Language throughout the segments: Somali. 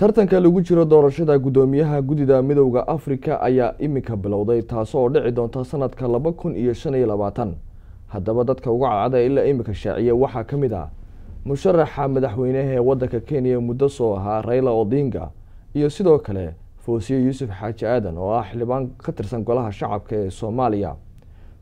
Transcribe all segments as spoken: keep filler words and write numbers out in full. tartanka lagu jiro doorashada gudoomiyaha gudida midowga Afrika ayaa imika bilowday taasoo dhici doonta sanadka laba kun iyo shan iyo labaatan. Haddaba dadka ugu cadcad ilaa imika shaaciye waxaa kamid ah musharaxa madaxweynaha ee wadanka Kenya muddo soo ahaa Raila Odinga iyo sidoo kale Foosiya Yusuf Xaaji Aadan oo ah xildhibaan ka tirsan golaha shacabka ee Soomaaliya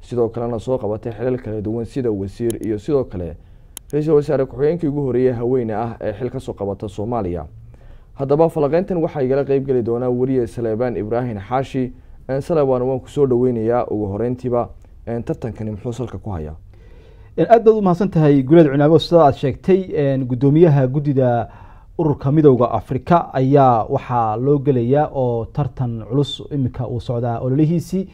sidoo kalena soo qabatay xilal kala duwan sida wasiir iyo sidoo kale ra'iisul wasaare ku-xigeenkii ugu horeeyay haweene ah ee xil ka soo qabata Soomaaliya. Haddaba falaqayntan waxaa igala qayb geli doona wariye Salebaan Ibraahin Xaashi aan Salebaan waan ku soo dhaweynayaa ugu horeyntiiba aan tartankani muxuu salka ku haya. In aad u mahadsantahay golaha cunaabo sida aad sheegtay in gudoomiyaha gudida ururka midowga Afrika ayaa waxaa loo galayaa oo tartan culus imika uu socdaa ololihiisi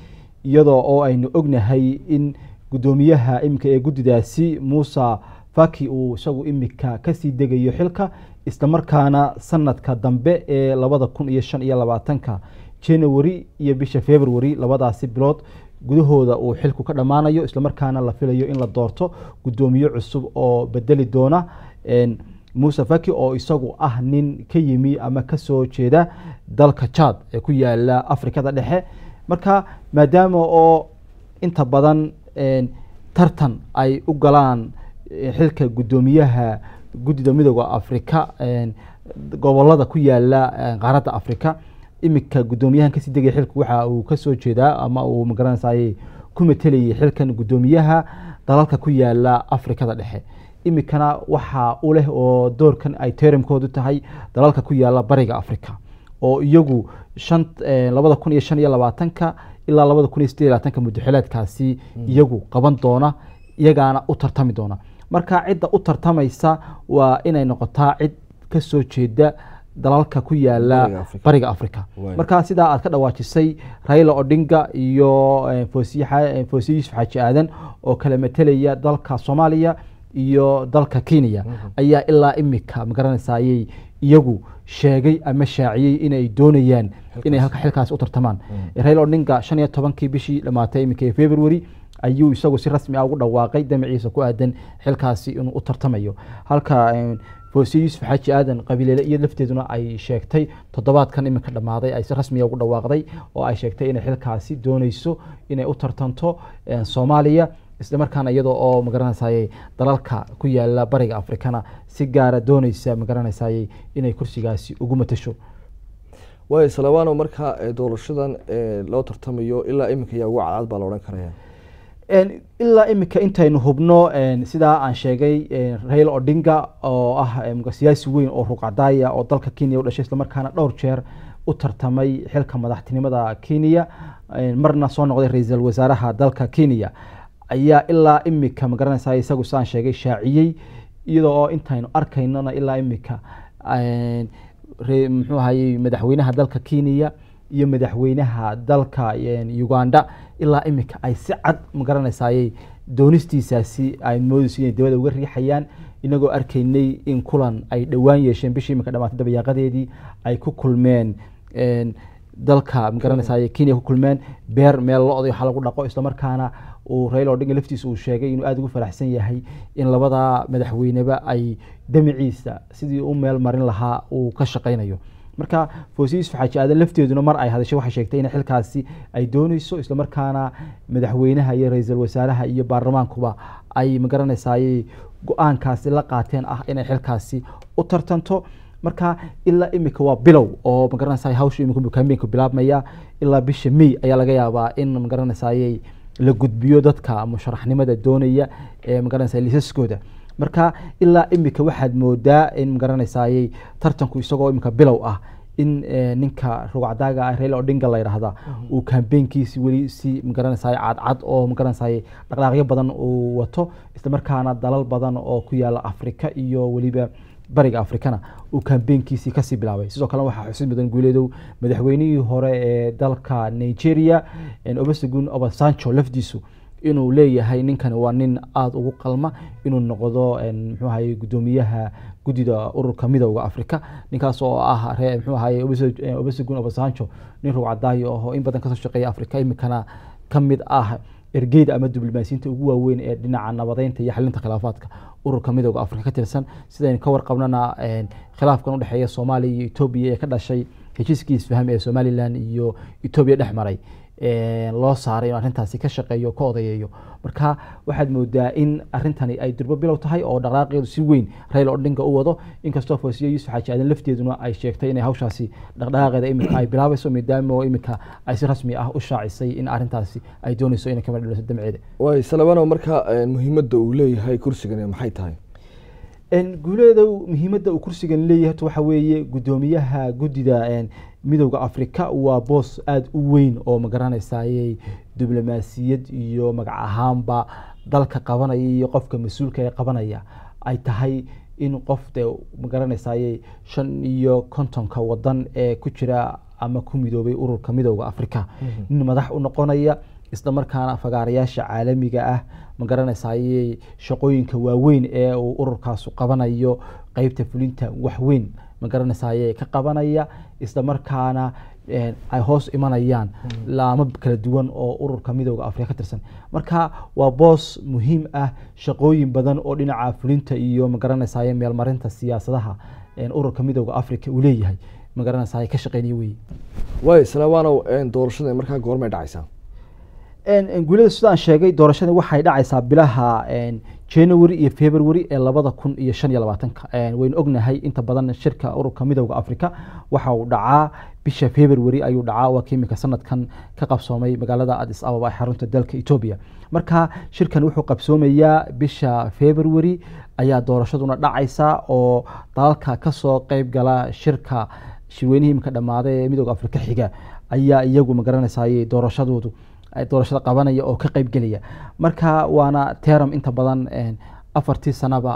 iyadoo oo aynu ognahay in gudoomiyaha imika ee gudidaasi Musa Faki uu isagu imika kasii degayo xilka isla markaana sanadka dambe ee laba kun iyo shan iyo labaatan January iyo bisha February labadaasi bilood gudahooda uu xilku ka dhamaanayo isla markaana la filayo in la doorto gudoomiye cusub oo bedeli doona in Musa Faki oo isagu ah nin ka yimi ama ka soo jeeda dalka Chad ee ku yaala Afrikada dhexe marka maadaama oo inta badan tartan ay u galaan xilka gudoomiyaha gudida midowga Afrika gobolada ku yaala qaaradda Afrika imika gudoomiyahan ka sidii xilku waxa uu ka soo jeedaa ama uu magaranayay ku metelay xilkan gudoomiyaha dalalka ku yaala Afrikada dhexe imikana waxa uu leh oo doorkan ay teerimkoodu tahay dalalka ku yaala bariga Afrika oo iyagu laba kun iyo shan iyo labaatan ilaa laba kun iyo siddeed iyo labaatan muddo xilaadkaasi iyagu qaban doona iyagaana u tartami doona marka cidda u tartamaysa waa inay noqotaa cid ka soo jeeda dalalka ku yaala bariga Afrika marka sida aad ka dhawaajisay Raila Odinga iyo Foosiya Yusuf Xaaji Aadan oo kala metelaya dalka Soomaaliya iyo dalka Kenya ayaa ilaa imika magaranayay iyagu sheegay ama shaaciyay inay doonayaan inay halka xilkaas u tartamaan Raila Odinga shan iyo toban bishii dhamaatay imika February ayuu isagu si rasmi ah ugu dhawaaqay damaciisa ku aadan xilkaasi inuu u tartamayo halka Foosiya Yusuf Xaaji Aadan qabiilada iyo lafteeduna ay sheegtay toddobaadkan imika dhamaaday ay si rasmi ah ugu dhawaaqday oo ay sheegtay in xilkaasi doonayso inay u tartanto Soomaaliya isla markaana iyadoo oo magaranayay dalalka ku yaala bariga Afrikana si gaar ah doonaysa magaranayay inay kursigaasi ugu matasho way salaawaan oo marka doorashadan loo tartamayo ilaa imika yaa ugu calaad baa la oran karayaa ان إلا إمك إنتين هبنو إن سدا عن شيء Raila Odinga أو أه مقاسياسيين أو رقعدايا أو ضلك كينيا ولا شيء لما كانت دورشير وترتمي حلك مدحتني مدا كينيا مرنا صانع رئيس الوزراء ضلك كينيا أيا إلا إمك مقرن سايسا جسان شيء شاعي إذا إنتين أركيننا إلا إمك إن محو هاي مدحوينها ضلك كينيا iyo madaxweynaha dalka Uganda ilaa imika ay si cad magaranayay doonistiisaasi ay moodisiin dawladda uga riixayaan inagoo arkaynay in kulan ay dhawaan yeesheen bishii imika dhamaatay dabayaaqadeedii ay ku kulmeen dalka magaranayay Kenya ku kulmeen beer meel looday waxa lagu dhaqo isla markaana oo Raila Odinga laftiisa uu sheegay inuu aad ugu faraxsan yahay in labada madaxweyneba ay damaciisa sidii uu meel marin lahaa uu ka shaqeynayo marka Foosiya Yusuf Xaaji Aadan lafteeduna mar ay hadashay waxa sheegtay in xilkaasi ay doonayso isla markaana madaxweynaha iyo ra'iisul wasaaraha iyo baarlamaankuba ay magaranayay go'aankaasi la qaateen ah in xilkaasi u tartanto marka ilaa imika waa bilow oo magaranayay hawshu imika campaign-ku bilaabmaya ilaa bisha May ayaa laga yaabaa in magaranayay la gudbiyo dadka musharaxnimada doonaya ee magaranayay liisaskooda marka ilaa imika waxaad moodaa in magaranayay tartanku isagoo imika bilow ah in ninka ruucadaaga ah Raila Odinga la yiraahdo uu campaign-kiisa wali si magaranayay cad cad oo magaranayay dhaqdhaqaaqyo badan uu wato isla markaana dalal badan oo ku yaala Afrika iyo waliba bariga Afrikana uu campaign-kiisa ka sii bilaabay sidoo kale waxa xusid mudan guuleedow madaxweynihii hore ee dalka Nigeria Olusegun Obasanjo lafdiisu inuu leeyahay ninkan waa nin aad ugu qalma inuu noqdo muxuu ahaay gudoomiyaha gudida ururka midowga Afrika ninkaas oo ah muxuu ahaay Olusegun Obasanjo nin ruucadaayo oo in badan ka soo shaqeeyay Afrika imikana kamid ah ergeyda ama diblomaasiyiinta ugu waaweyn ee dhinaca nabadeynta iyo xalinta khilaafaadka ururka midowga Afrika ka tirsan sidayna ka warqabnana khilaafkan u dhaxeeya Soomaaliya iyo Itoobiya ee ka dhashay heshiiskii isfaham ee Somaliland iyo Itoobiya dhexmaray ee loo saaray arrintaasi ka shaqeeyo ka odayeeyo marka waxaad moodaa in arrintani ay durba bilow tahay oo dhaqdhaqaaqeedu si weyn Raila Odinga u wado inkastoo Foosiya Yusuf Xaaji Aadan lafteeduna ay sheegtay in hawshaasi dhaqdhaqaaqeeda imika ay bilaabayso midaamo imika ay si rasmi ah u shaacisay in arrintaasi ay doonayso inay ka badbaado damceeda way salaamano marka muhiimadda uu leeyahay kursigan maxay tahay in guuleeda muhiimadda uu kursigan leeyahay waxa weeye gudoomiyaha guddida een midowga Afrika waa boos aad u weyn oo magaranaysaayay diblomaasiyad iyo magac ahaanba dalka qabanaya iyo qofka mas'uulka ee qabanaya ay tahay in qofte magaranaysaayay shan iyo kontonka wadan ee ku jira ama ku midoobay ururka midowga Afrika in madax u noqonaya isla markaana fagaarayaasha caalamiga ah magaranaysaayay shaqooyinka waaweyn ee uu ururkaas qabanayo qaybta fulinta wax weyn magaranaysaayay ka qabanaya isla markaana ay hoos imanayaan laamo kala duwan oo ururka midowga Afrika ka tirsan marka waa boos muhiim ah shaqooyin badan oo dhinaca fulinta iyo magaranaysaayay meelmarinta siyaasadaha ee ururka midowga Afrika uu leeyahay magaranaysaayay ka shaqeynaya way way salaamano ee doorashada marka goorma dhacaysa ان انجليز السودان شاقي دورشان وحيدا عيسى بلاها ان جانوري اي فبراير اي لبدا كون اي شان يلباتن ان وين اوغنا هاي انت بدن شركه اوروبا ميدوغا افريكا waxaa dhacaa bisha February ayuu dhacaa waa kiimika sanadkan ka qabsoomay magaalada Addis Ababa ee xarunta dalka Ethiopia marka shirkan wuxuu qabsoomayaa bisha February ayaa doorashaduna dhacaysa oo dalka ka soo qayb gala shirka shiweenihim ka dhamaaday midowga Afrika xiga ayaa iyagu magaranaysaayay doorashadoodu ay doorashada qabanaya oo ka qayb galiya marka waana teeram inta badan afartii sanaba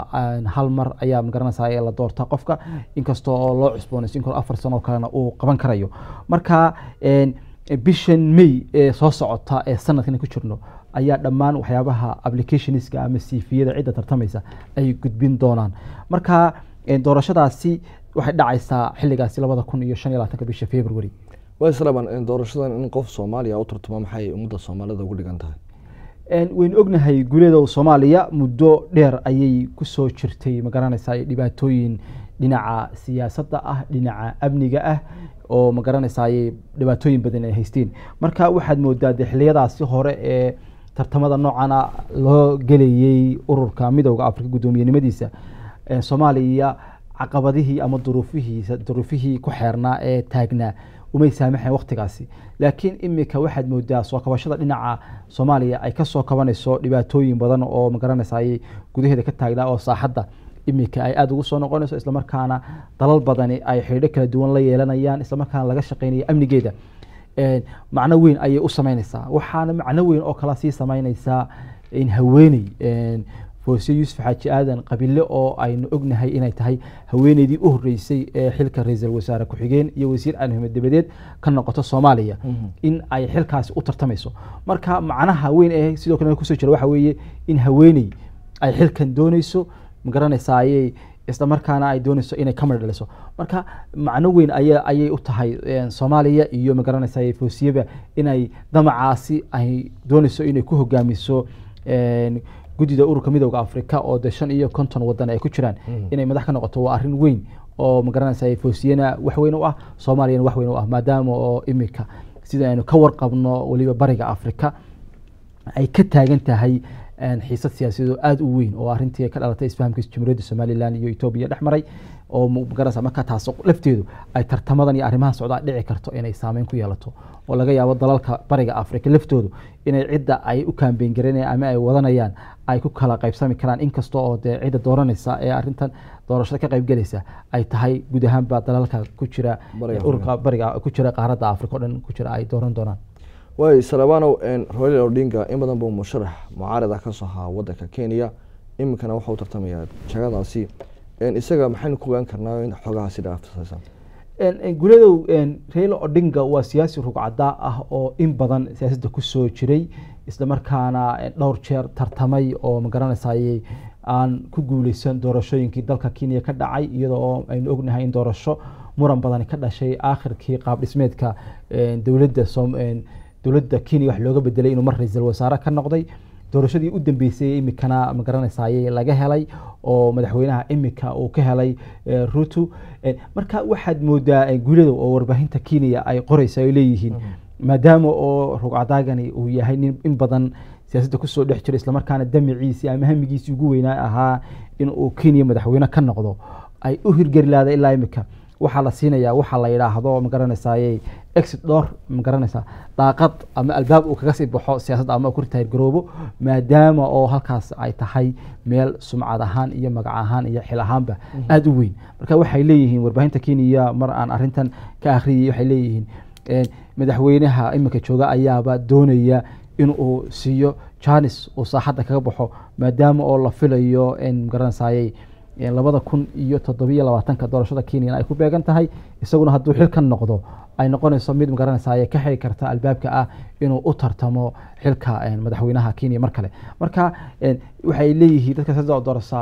hal mar ayaa magaranaysaay la doorta qofka inkastoo oo loo cusboonaysiin karo afar sano kalena uu qaban karayo marka bishan May ee soo socota ee sanadkan ku jirno ayaa dhammaan waxyaabaha applicationska ama C V-yada cidda tartamaysa ay gudbin doonaan marka doorashadaasi waxay dhacaysaa xilligaasi laba kun iyo shan iyo labaatan bisha February ويسلبان إن دورشان إن قف صوماليا أو ترتمام حي مدة صوماليا ده قلنا عنده. إن وين أجنه هي قلنا ده صوماليا مدة دير أي كسر شرتي مقارنة ساي دبعتين دينع سياسة أه دينع أبنية أه أو مقارنة ساي دبعتين بدن هستين. مركا واحد مدة دحلية ده صهرة ترتمام ده نوعنا لا جليي أورور كاميدا وأفريقيا قدومي نمديسة صوماليا عقبته أما ظروفه ظروفه كحرنا تاجنا. ومي سامحي وقتكاسي لكن امك واحد مودا سو كباشدا دينعا Soomaaliya ay ka soo kabanayso dhibaatooyin badan oo magaranaysaay gudaheeda ka taagda oo saaxada imika ay aad ugu soo noqonayso isla markaana dalal badani ay xidhiidho kala duwan la yeelanayaan isla markaana laga shaqeynaya amnigeeda ee macna weyn ayay u sameynaysaa waxaana macna weyn oo kala sii sameynaysaa in haweenay ee Foosiya Yusuf Xaaji Aadan qabiilo oo aynu ognahay inay tahay haweenaydii u horeysay ee xilka ra'iisul wasaare ku xigeen iyo wasiir arrimaha dibadeed ka noqoto Soomaaliya in ay xilkaas u tartamayso marka macnaha weyn ee sidoo kale ku soo jira waxa weeye in haweenay ay xilkan doonayso magaranaysaayay isla markaana ay doonayso inay ka mar dhaliso marka macno weyn ayaa ayay u tahay Soomaaliya iyo magaranaysaayay Foosiyaba inay damacaasi ay doonayso inay ku hogaamiso een gudida ururka midowga Afrika oo dashan iyo konton wadan ay ku jiraan inay madax ka noqoto waa arrin weyn oo magaranaysaay Foosiyana wax weyn u ah Soomaaliya wax weyn u ah maadaama oo imika sida aynu ka warqabno waliba bariga Afrika ay ka taagan tahay xiisad siyaasadeed aad u weyn oo arrintii ka dhalatay isfahamka jamhuuriyadda Somaliland iyo Itoobiya dhexmaray oo magaranaysa marka taas lafteedu ay tartamadan iyo arrimaha socda dhici karto inay saameyn ku yeelato oo laga yaabo dalalka bariga Afrika laftoodu inay cidda ay u kaambeen garanayaan ama ay wadanayaan ay ku kala qaybsami karaan inkastoo oo cidda dooranaysa ee arrintan doorashada ka qayb galaysa ay tahay guud ahaan ba dalalka ku jira ururka bariga ku jira qaaradda Afrika oo dhan ku jira ay dooran doonaan way salaamano in Raila Odinga in badan buu musharax mucaarada ka soo haa wadanka Kenya imkana waxa uu tartamayaa jagadaasi in isaga maxaan ku gaan karnaa in xogaasi dhaafaysan in guuleedo in Raila Odinga waa siyaasi ruqcada ah oo in badan siyaasadda ku soo jiray isla markaana dhowr jeer tartamay oo magaranaysaay aan ku guuleysan doorashooyinkii dalka Kenya ka dhacay iyadoo aynu ognahay in doorasho muran badan ka dhashay aakhirkii qaab dhismeedka dawladda Soomaaliya دولة كينيا وحلوقة بدلي إنه مركز الوزارة كان نقضي دورشدي قدام بيسي إمكانا مقرن السعي لجهلي أو مدحونها إمكا أو كهلي روتو مركا واحد مدا جولده أو أربعين تكينيا أي قرية سيليهن مدامه أو رقعتاجني وياهن إن بدن سياسة كسر دحشر إسلام مركان الدم عيسى مهم يجيس يجوينا ها إنه كينيا مدحونا كان نقضه أي أهير جرلا ده إلا إمكا وحلا سينيا وحلا يلاحظوا مقرن السعي exit door magaranaysa daaqad ama albaab uu kaga sii baxo siyaasadda ama ku tahay garoobo maadaama oo halkaas ay tahay meel sumcad ahaan iyo magac ahaan iyo xil ahaanba aad u weyn marka waxay leeyihiin warbaahinta Kenya mar aan arintan ka akhriyay waxay leeyihiin madaxweynaha imika jooga ayaaba doonaya in uu siiyo chance oo saaxadda kaga baxo maadaama oo la filayo in magaranaysa labada kun iyo toddobiyo labaatanka doorashada Kenya ay ku beegan tahay isaguna hadduu xilkan noqdo ay noqonayso mid magaranaysa ka xiri karta albaabka ah inuu u tartamo xilka madaxweynaha Kenya mar kale marka waxay leeyihiin dadka saddex doorasa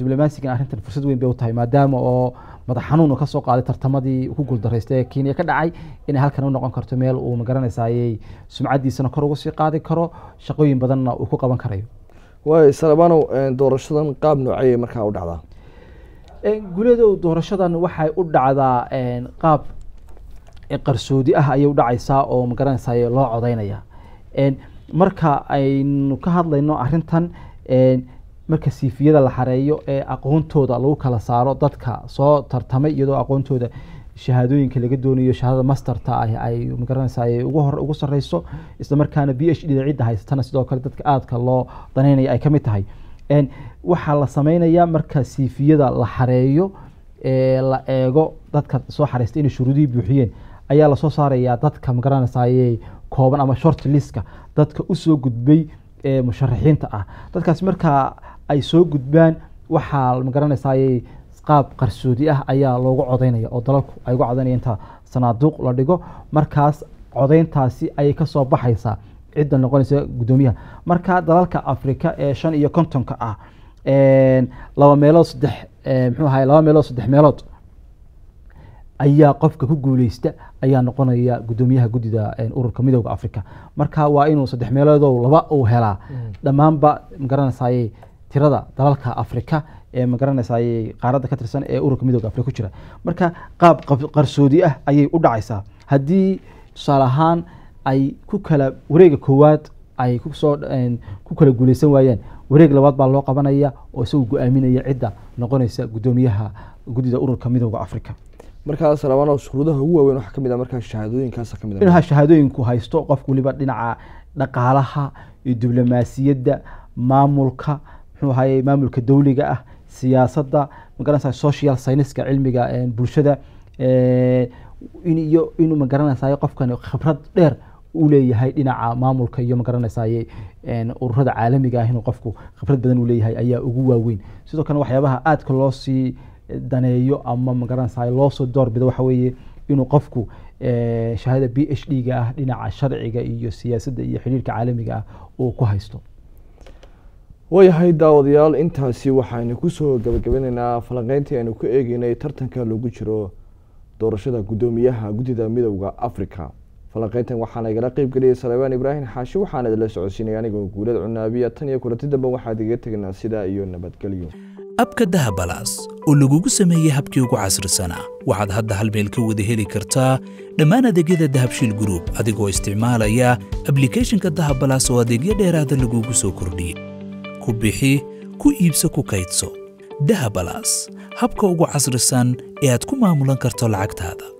diblomaasiga arintan fursad weyn bay u tahay maadaama oo madax xanuun ka soo qaaday tartamadii ku guul daraystay Kenya ka dhacay in halkan uu noqon karto meel uu magaranaysa sumcadiisana kor ugu sii qaadi karo shaqooyin badanna uu ku qaban karayo way salaamano doorashadan qaab noocay marka u dhacda ee guuleedo doorashadan waxay u dhacdaa qaab qarsoodi ah ayuu dhacaysa oo magaranaysa loo codeynaya een marka aynu ka hadlayno arintan een marka siifiyada la xareeyo ee aqoontooda lagu kala saaro dadka soo tartamay iyadoo aqoontooda shahaadooyinka laga doonayo shahaadada masterta ah ay magaranaysa ugu hor ugu sareyso isla markaana PhD ciidda haystana sidoo kale dadka aadka loo daneynayo ay kamid tahay een waxa la sameeynaya marka siifiyada la xareeyo ee la eego dadka soo xareystay in shuruudii buuxiyeen ayaa la soo saaraya dadka magaranaysa kooban ama short listka dadka u soo gudbay ee musharaxiinta ah dadkaas marka ay soo gudbaan waxa magaranaysa qaab qarsoodi ah ayaa loogu codeynaya oo dalalku ay ugu codeynayeen ta sanaaduq la dhigo markaas codeyntaasi ay ka soo baxaysa cidda noqonaysa gudoomiyaha marka dalalka Afrika ee shan iyo kontonka ah een laba meelood saddex muxuu ahaay laba meelood saddex meelood ayaa qofka ku guuleysta ayaa noqonaya gudoomiyaha gudida ururka midowga Afrika marka waa inuu saddex meelood oo laba uu helaa dhamaanba magaranaysa tirada dalalka Afrika ee magaranaysa qaaradda ka tirsan ee ururka midowga Afrika ku jira marka qaab qarsoodi ah ayay u dhacaysaa hadii salahan ay ku kala wareega koowaad ay ku soo ku kala guuleysan waayeen wareeg labaad baa loo qabanaya oo isagu go'aaminaya cidda noqonaysa gudoomiyaha gudida ururka midowga Afrika marka salaano shuruudaha ugu waaweyn waxa kamid ah marka shahaadooyinkaas kamid ah in ha shahaadooyinku haysto qofku waliba dhinaca dhaqaalaha iyo diblomaasiyadda maamulka muxuu ahaay maamulka dawliga ah siyaasadda magaranaysa social science ka cilmiga ee bulshada ee in iyo inuu magaranaysa qofkan khibrad dheer u leeyahay dhinaca maamulka iyo magaranaysa ee ururada caalamiga ah inuu qofku khibrad badan u leeyahay ayaa ugu waaweyn sidoo kale waxyaabaha aad ka loo si daneeyo ama magaranaysa loo soo doorbido waxa weeye inuu qofku ee shahaada PhD ga ah dhinaca sharciga iyo siyaasadda iyo xiriirka caalamiga ah uu ku haysto وياهي داوديال انتا سي وحاين كوسو غبغبيننا فلانقينتي انو كو ايغيناي ترتنكا لوغو جيرو دورشدا غودوميها غوديدا ميدوغا افريكا فلانقينتان waxaan igala qayb galiyay Salawaan Ibrahim Xaashi waxaan idin la socodsiinay aniga guulad cunaabiya tan iyo kulanti dambe waxa diga tagnaa sida iyo nabadgelyo abka dahabalaas oo lagu sameeyay habkii ugu casrisana waxaad hadda hal meel ka wada heli kartaa dhammaan adeegyada dahabshiil group adigoo isticmaalaya application-ka dahabalaas oo adeegyo dheeraad ah lagu soo kordhiyay ku bixi ku iibso ku kaydso dahabalaas habka ugu casrisan ee aad ku maamulan karto lacagtaada.